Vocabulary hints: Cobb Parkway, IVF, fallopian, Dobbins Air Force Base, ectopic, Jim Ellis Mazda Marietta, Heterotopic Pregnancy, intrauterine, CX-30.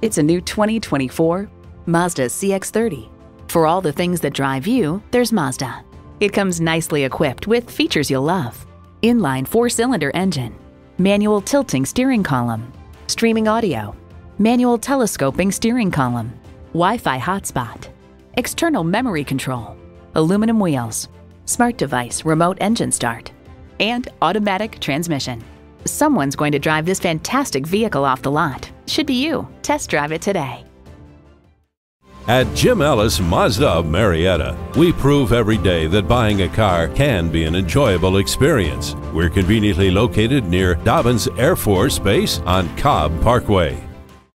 It's a new 2024 Mazda CX-30. For all the things that drive you, there's Mazda. It comes nicely equipped with features you'll love. Inline four-cylinder engine, manual tilting steering column, streaming audio, manual telescoping steering column, Wi-Fi hotspot, external memory control, aluminum wheels, smart device remote engine start, and automatic transmission. Someone's going to drive this fantastic vehicle off the lot. Should be you. Test drive it today. At Jim Ellis Mazda Marietta, we prove every day that buying a car can be an enjoyable experience. We're conveniently located near Dobbins Air Force Base on Cobb Parkway.